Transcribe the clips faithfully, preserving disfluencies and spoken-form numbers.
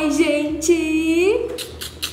Oi, gente!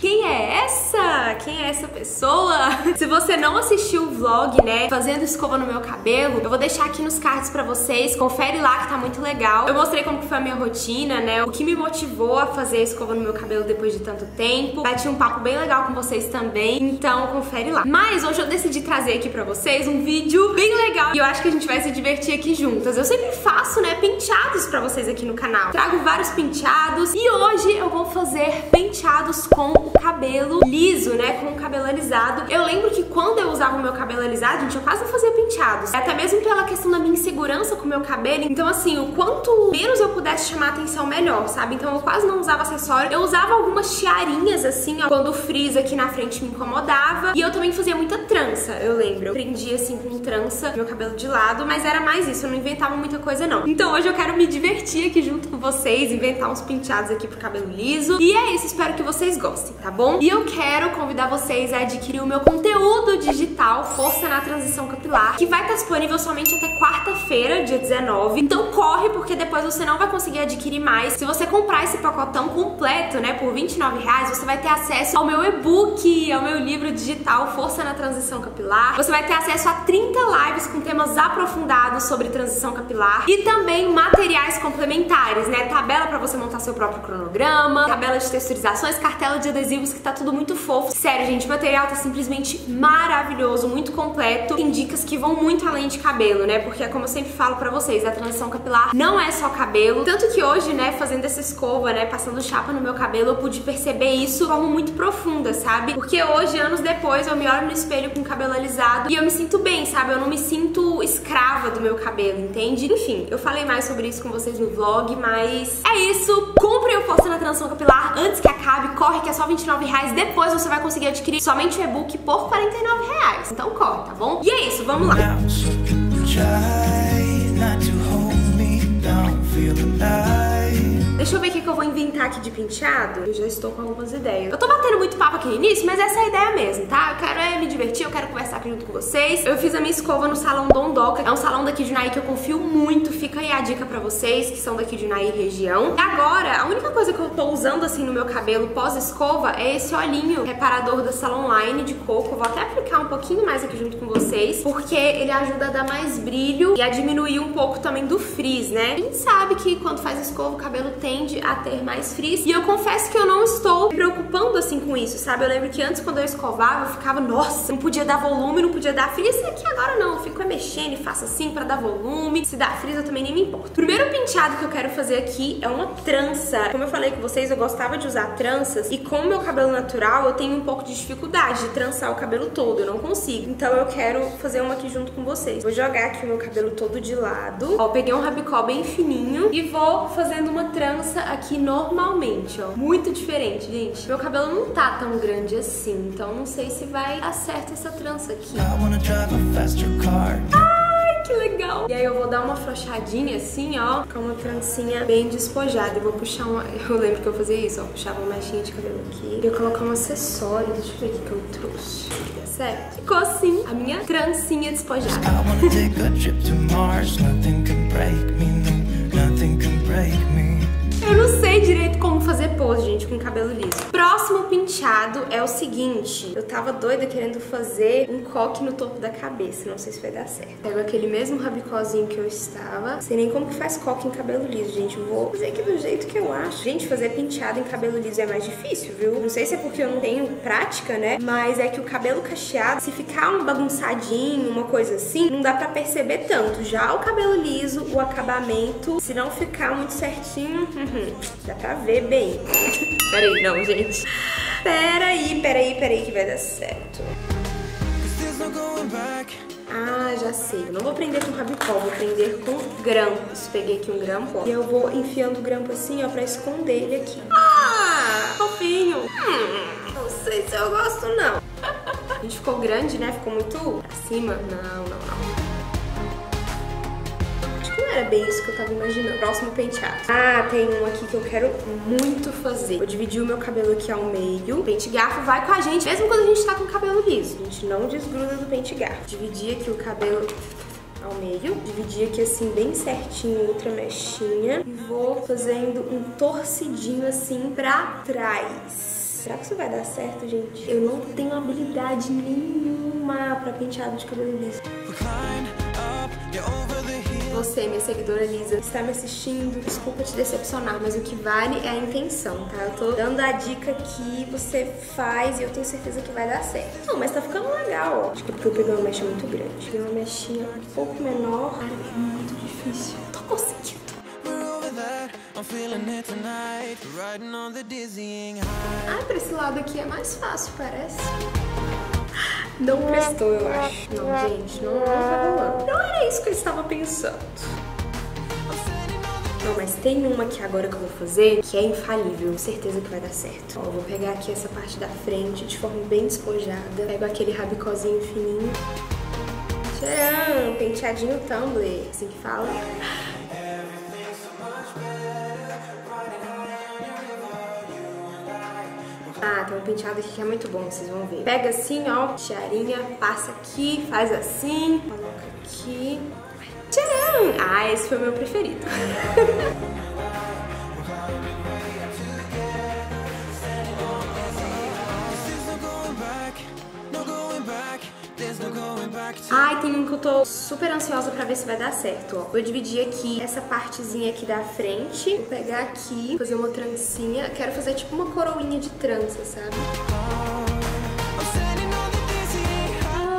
Quem é essa? Quem é essa pessoa? Se você não assistiu o vlog, né, fazendo escova no meu cabelo, eu vou deixar aqui nos cards pra vocês, confere lá que tá muito legal. Eu mostrei como que foi a minha rotina, né, o que me motivou a fazer a escova no meu cabelo depois de tanto tempo. Bati um papo bem legal com vocês também, então confere lá. Mas hoje eu decidi trazer aqui pra vocês um vídeo bem legal e eu acho que a gente vai se divertir aqui juntas. Eu sempre faço, né, penteados pra vocês aqui no canal. Trago vários penteados e hoje eu vou fazer penteados com cabelo liso, né, com o cabelo alisado. Eu lembro que quando eu usava o meu cabelo alisado, gente, eu quase não fazia penteados. Até mesmo pela questão da minha insegurança com o meu cabelo. Então, assim, o quanto menos eu pudesse chamar atenção, melhor, sabe? Então eu quase não usava acessório. Eu usava algumas tiarinhas, assim, ó, quando o frizz aqui na frente me incomodava. E eu também fazia muita trança, eu lembro. Eu prendia, assim, com trança meu cabelo de lado, mas era mais isso, eu não inventava muita coisa, não. Então hoje eu quero me divertir aqui junto com vocês, inventar uns penteados aqui pro cabelo liso. E é isso, espero que vocês gostem, tá bom? E eu quero convidar vocês a adquirir o meu conteúdo digital Força na Transição Capilar, que vai estar disponível somente até quarta-feira, dia dezenove. Então corre, porque depois você não vai conseguir adquirir mais. Se você comprar esse pacotão completo, né, por vinte e nove reais, você vai ter acesso ao meu e-book, ao meu livro digital Força na Transição Capilar. Você vai ter acesso a trinta lives com temas aprofundados sobre transição capilar e também materiais complementares, né, tabela pra você montar seu próprio cronograma, tabela de texturizações, cartela de adesivos, que tá tudo muito fofo. Sério, gente, o material tá simplesmente maravilhoso, muito completo. Tem dicas que vão muito além de cabelo, né? Porque, como eu sempre falo pra vocês, a transição capilar não é só cabelo. Tanto que hoje, né, fazendo essa escova, né, passando chapa no meu cabelo, eu pude perceber isso de forma muito profunda, sabe? Porque hoje, anos depois, eu me olho no espelho com o cabelo alisado e eu me sinto bem, sabe? Eu não me sinto escrava do meu cabelo, entende? Enfim, eu falei mais sobre isso com vocês no vlog, mas é isso. Compre o Força na Transição Capilar antes que acabe. Corre, que é só vinte e nove reais. Depois você vai conseguir adquirir somente o e-book por quarenta e nove reais. Então corre, tá bom? E é isso, vamos lá! Deixa eu ver o que eu vou inventar aqui de penteado. Eu já estou com algumas ideias. Eu tô batendo muito papo aqui no início, mas essa é a ideia mesmo, tá? Eu quero é me divertir, eu quero conversar aqui junto com vocês. Eu fiz a minha escova no Salão Dondoca. É um salão daqui de Unaí que eu confio muito. Fica aí a dica pra vocês que são daqui de Unaí região. E agora, a única coisa que eu tô usando assim no meu cabelo pós-escova é esse olhinho reparador da Salon Line de coco. Eu vou até aplicar um pouquinho mais aqui junto com vocês, porque ele ajuda a dar mais brilho e a diminuir um pouco também do frizz, né? A gente sabe que quando faz escova o cabelo tem a ter mais frizz. E eu confesso que eu não estou me preocupando assim com isso, sabe? Eu lembro que antes, quando eu escovava, eu ficava, nossa, não podia dar volume, não podia dar frizz. E aqui agora não, eu fico mexendo e faço assim pra dar volume. Se dá frizz, eu também nem me importo. O primeiro penteado que eu quero fazer aqui é uma trança. Como eu falei com vocês, eu gostava de usar tranças e com o meu cabelo natural, eu tenho um pouco de dificuldade de trançar o cabelo todo, eu não consigo. Então eu quero fazer uma aqui junto com vocês. Vou jogar aqui o meu cabelo todo de lado. Ó, peguei um rabicó bem fininho e vou fazendo uma trança aqui normalmente, ó. Muito diferente, gente. Meu cabelo não tá tão grande assim, então não sei se vai dar certo essa trança aqui. Ai, que legal! E aí eu vou dar uma afrouxadinha assim, ó, com uma trancinha bem despojada. Eu vou puxar uma... Eu lembro que eu fazia isso, ó. Puxava uma mechinha de cabelo aqui. E eu colocar um acessório. Deixa eu ver o que eu trouxe. Certo? Ficou assim a minha trancinha despojada. Eu não sei direito como fazer pose, gente, com cabelo liso. Próximo penteado é o seguinte. Eu tava doida querendo fazer um coque no topo da cabeça. Não sei se vai dar certo. Pego aquele mesmo rabicózinho que eu estava. Sei nem como que faz coque em cabelo liso, gente. Eu vou fazer aqui do jeito que eu acho. Gente, fazer penteado em cabelo liso é mais difícil, viu? Não sei se é porque eu não tenho prática, né? Mas é que o cabelo cacheado, se ficar um bagunçadinho, uma coisa assim, não dá pra perceber tanto. Já o cabelo liso, o acabamento, se não ficar muito certinho... Dá pra ver bem. Peraí, não, gente. Peraí, peraí, peraí que vai dar certo. Ah, já sei. Eu não vou prender com rabicó, vou prender com grampos. Peguei aqui um grampo, ó. E eu vou enfiando o grampo assim, ó, pra esconder ele aqui. Ah, fofinho. Hum, não sei se eu gosto, não. A gente ficou grande, né? Ficou muito acima. Não, não, não. Era bem isso que eu tava imaginando. Próximo penteado. Ah, tem um aqui que eu quero muito fazer. Vou dividir o meu cabelo aqui ao meio. O pente garfo vai com a gente, mesmo quando a gente tá com o cabelo liso. A gente não desgruda do pente garfo. Dividir aqui o cabelo ao meio. Dividir aqui assim bem certinho, outra mechinha. E vou fazendo um torcidinho assim pra trás. Será que isso vai dar certo, gente? Eu não tenho habilidade nenhuma pra penteado de cabelo liso. Você, minha seguidora Lisa, está me assistindo, desculpa te decepcionar, mas o que vale é a intenção, tá? Eu tô dando a dica que você faz e eu tenho certeza que vai dar certo. Não, mas tá ficando legal, ó. Acho que é porque eu peguei uma mecha muito grande. Peguei uma mechinha um pouco menor. Cara, é muito difícil. Tô conseguindo. Ah, pra esse lado aqui é mais fácil, parece. Não prestou, eu acho. Não, gente, não, não tá rolando. Não era isso que eu estava pensando. Não, mas tem uma aqui agora que eu vou fazer que é infalível, certeza que vai dar certo. Ó, eu vou pegar aqui essa parte da frente de forma bem despojada. Pego aquele rabicozinho fininho. Tcharam, penteadinho Tumblr, assim que fala. Ah, tem um penteado aqui que é muito bom, vocês vão ver. Pega assim, ó, tiarinha, passa aqui, faz assim, coloca aqui. Tcharam! Ah, esse foi o meu preferido. Ai, tem um que eu tô super ansiosa pra ver se vai dar certo, ó. Vou dividir aqui essa partezinha aqui da frente. Vou pegar aqui, fazer uma trancinha. Quero fazer tipo uma coroinha de trança, sabe?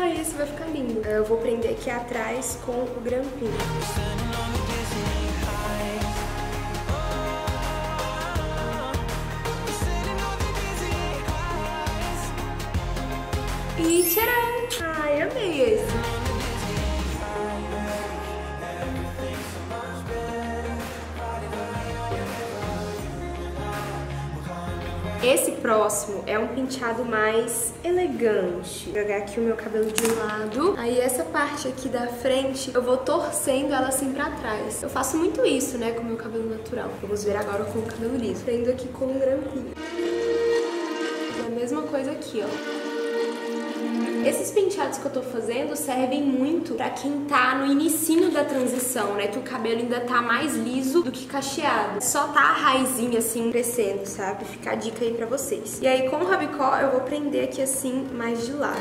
Ai, esse vai ficar lindo. Eu vou prender aqui atrás com o grampinho. E tcharam! Ai, amei esse. Esse próximo é um penteado mais elegante. Vou pegar aqui o meu cabelo de um lado. Aí essa parte aqui da frente, eu vou torcendo ela assim pra trás. Eu faço muito isso, né, com o meu cabelo natural. Vamos ver agora com o cabelo liso. Prendo aqui com um grampinho. A mesma coisa aqui, ó. Esses penteados que eu tô fazendo servem muito pra quem tá no inicinho da transição, né? Que o cabelo ainda tá mais liso do que cacheado. Só tá a raizinha, assim, crescendo, sabe? Fica a dica aí pra vocês. E aí, com o rabicó, eu vou prender aqui, assim, mais de lado.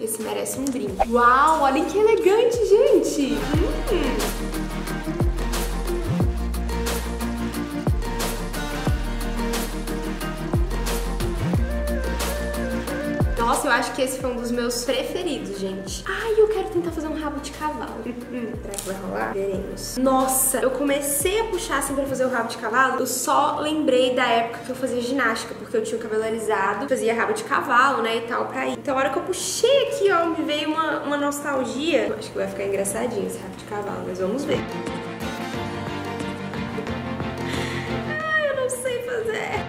Esse merece um brinde. Uau, olhem que elegante, gente! Hum! Nossa, eu acho que esse foi um dos meus preferidos, gente. Ai, eu quero tentar fazer um rabo de cavalo. Hum, será que vai rolar? Veremos. Nossa, eu comecei a puxar assim pra fazer o rabo de cavalo. Eu só lembrei da época que eu fazia ginástica, porque eu tinha o cabelo alisado, fazia rabo de cavalo, né, e tal, pra ir. Então a hora que eu puxei aqui, ó, me veio uma, uma nostalgia. Eu acho que vai ficar engraçadinho esse rabo de cavalo, mas vamos ver. Ai, eu não sei fazer.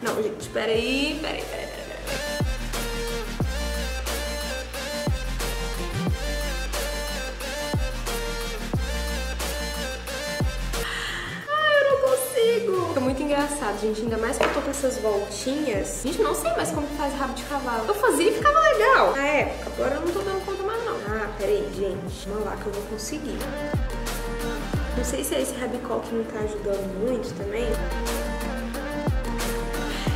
Não, gente, peraí, peraí, peraí, peraí, peraí. Ai, eu não consigo. Fica muito engraçado, gente, ainda mais que eu tô com essas voltinhas. Gente, não sei mais como faz rabo de cavalo. Eu fazia e ficava legal na época, agora eu não tô dando conta mais não. Ah, peraí, gente, vamos lá que eu vou conseguir. Não sei se é esse rabicó que não tá ajudando muito também.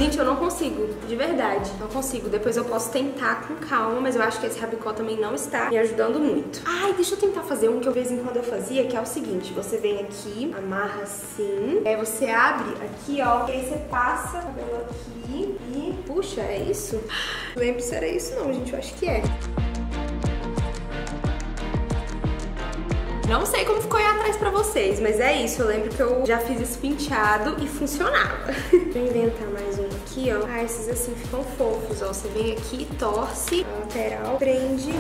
Gente, eu não consigo, de verdade, não consigo. Depois eu posso tentar com calma, mas eu acho que esse rabicó também não está me ajudando muito. Ai, deixa eu tentar fazer um que eu de vez em quando eu fazia, que é o seguinte. Você vem aqui, amarra assim, aí você abre aqui, ó, e aí você passa o cabelo aqui e puxa, é isso? Não lembro se era isso não, gente, eu acho que é. Não sei como ficou aí atrás pra vocês, mas é isso. Eu lembro que eu já fiz esse penteado e funcionava. Vou inventar mais um aqui, ó. Ah, esses assim ficam fofos, ó. Você vem aqui, torce, a lateral, prende.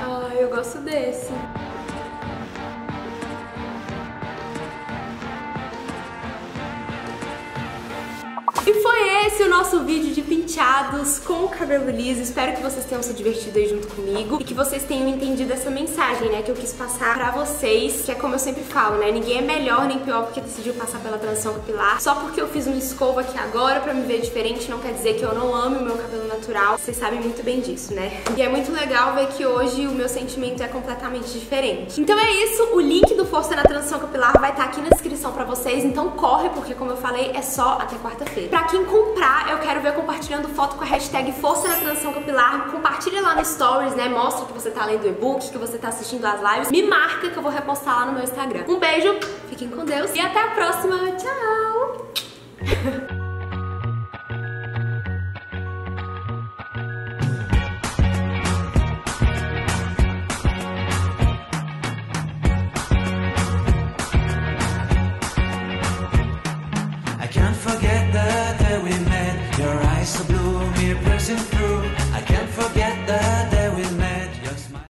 Ah, eu gosto desse. E foi ele! esse é o nosso vídeo de penteados com cabelo liso. Espero que vocês tenham se divertido aí junto comigo e que vocês tenham entendido essa mensagem, né, que eu quis passar pra vocês, que é como eu sempre falo, né, ninguém é melhor nem pior porque decidiu passar pela transição capilar. Só porque eu fiz uma escova aqui agora pra me ver diferente não quer dizer que eu não ame o meu cabelo natural. Vocês sabem muito bem disso, né? E é muito legal ver que hoje o meu sentimento é completamente diferente. Então é isso, o link do Força na Transição Capilar vai estar aqui na descrição pra vocês, então corre, porque como eu falei, é só até quarta-feira. Pra quem comprar, eu quero ver compartilhando foto com a hashtag Força na Transição Capilar, compartilha lá no Stories, né, mostra que você tá lendo o e-book, que você tá assistindo as lives, me marca que eu vou repostar lá no meu Instagram. Um beijo, fiquem com Deus e até a próxima, tchau!